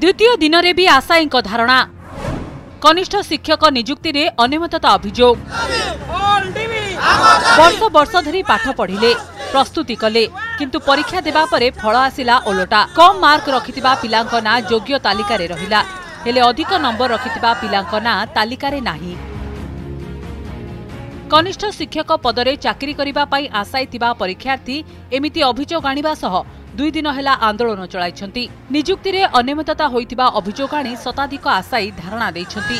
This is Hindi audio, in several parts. द्वितीय दिन में भी आशायी धारणा कनिष्ठ शिक्षक निजुक्ति रे अनियमितता अभियोग वर्ष वर्ष धरी पाठ पढ़िले प्रस्तुति कले किंतु परीक्षा देबा परे फल आसिला ओलटा। कम मार्क रखितिबा पिलांक ना योग्य तालिकारे रहिला हेले अधिक नंबर रखितिबा पिलांक ना तालिकारे नाही। कनिष्ठ शिक्षक पदरे चाकरी करिबा पाई आशायतिबा परीक्षार्थी एमिति अभियोग आनिबा सह दुई दिन हेला आंदोलन चलाइछंती। निजुक्ति रे अनियमितता होइतिबा अभियोग आनी शताधिक आशायी धारणा दैछंती।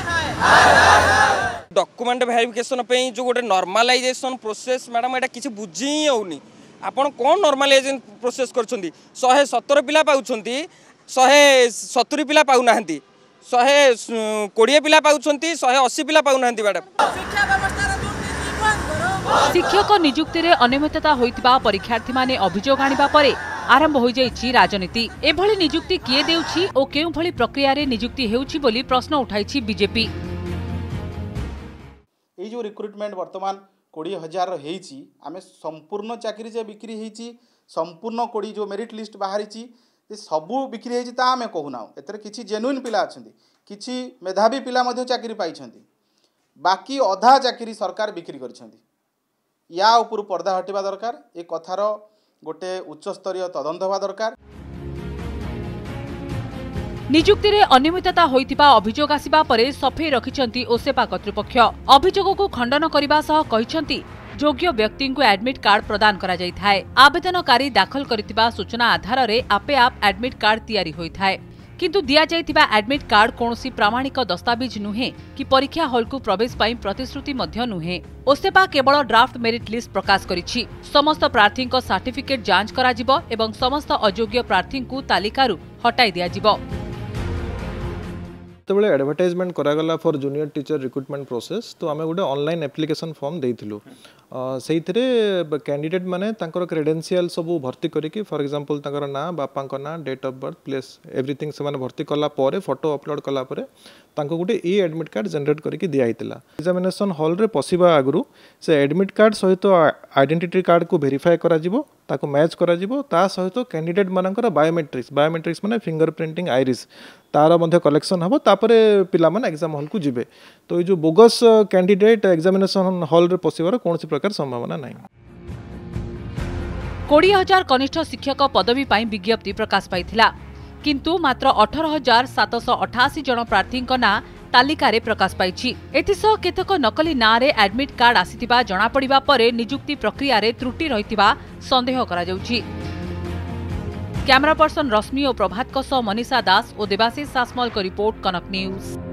डॉक्यूमेंट वेरिफिकेशन पे जो गोटे नॉर्मलाइजेशन प्रोसेस मैडम एटा किछि बुझी आउनी आपण कोन नॉर्मलाइजेशन प्रोसेस करछंती 117 पिला पाउछंती 170 पिला पाउ नाहंती 120 पिला पाउछंती 180 पिला पाउ नाहंती। मैडम शिक्षक निजुक्ति रे अनियमितता होइतिबा परीक्षार्थी माने अभियोग आनिबा परे आरंभ हो जाइछि राजनीति। एभली निजुक्ति किए देउछि ओ केउ भली प्रक्रिया रे निजुक्ति हेउछि बोली प्रश्न उठाइछि बीजेपी। एई जो रिक्रुटमेंट वर्तमान 20,000 हेइछि आमे संपूर्ण चाकरी जे बिक्री हेइछि संपूर्ण 20 जो मेरिट लिस्ट बाहरिछि जे सबु बिक्री हेइछि ता आमे कहूनाउ। एतरे किछि जेन्युइन पिला अछन्ति किछि मेधावी पिला मध्ये चाकरी पाइछन्ति बाकी अधा चाकरी सरकार बिक्री करछन्ति। या ऊपर पर्दा हटिबा दरकार ए कथार गोटे उच्च स्तरीय तदंत होबा दरकार। निजुक्ति रे अनियमितता होइतिबा अभियोग आसीबा परे सफेई रखिचंती ओसेपा कर्तृपक्ष। अभियोग को खंडन करिबा सह कहिचंती योग्य व्यक्ति को एडमिट कार्ड प्रदान करा जाय थाए। आवेदनकारी दाखल करितिबा सूचना आधार रे आपे आप एडमिट कार्ड तयारी होय थाए किंतु दिया जायतिबा एडमिट कार्ड कोनोसी प्रामाणिक दस्तावेज नुहे कि परीक्षा हॉल को प्रवेश पाई प्रतिश्रुति मध्य नुहे। ओसेपा केवल ड्राफ्ट मेरिट लिस्ट प्रकाश करिछि। समस्त प्रार्थी को सर्टिफिकेट जांच करा जिवो एवं समस्त अयोग्य प्रार्थी को तालिकारु हटाई दिया जिवो। तबले एडवर्टाइजमेंट करा गला for junior teacher recruitment process तो आमे गुडे ऑनलाइन एप्लिकेशन फॉर्म देइथिलु सेइथिरे कैंडिडेट माने तांकर क्रेडेंशियल सब भर्ती करिकि फॉर एग्जांपल तांकर ना बापा को ना date of birth place everything से माने भर्ती कला पारे फोटो अपलोड कला पारे तांको गुडे ई एडमिट कार्ड जनरेट करिकि दिया आइतिला। एग्जामिनेशन हॉल रे पसिबा आगरु से एडमिट कार्ड सहित आइडेंटिटी कार्ड को वेरीफाई करा जिवो ताको मैच करा जिवो ता सहित कैंडिडेट मानकर बायोमेट्रिक्स माने फिंगर प्रिंटिंग आइरिस तार मध्य कलेक्शन हम तापरे पिला माने एग्जाम हॉल को जिबे। तो ये जो बोगस कैंडिडेट एग्जामिनेशन हॉल रे पसिबार कोनोसी प्रकार संभावना नाही। 20,000 कनिष्ठ शिक्षक पदवी पाई विज्ञप्ति प्रकाश पाइथिला किंतु मात्र 18,788 जन प्रार्थी ना तालिकारे प्रकाश पाइछि। एथिसह केतक नकली ना रे एडमिट कार्ड आसीथिबा जणा पड़िबा परे नियुक्ति प्रक्रिया रे त्रुटि रहिथिबा संदेह करा जाउछि। कैमरा पर्सन रश्मि और प्रभात सह मनीषा दास और देवाशीष सासमल की रिपोर्ट कनक न्यूज।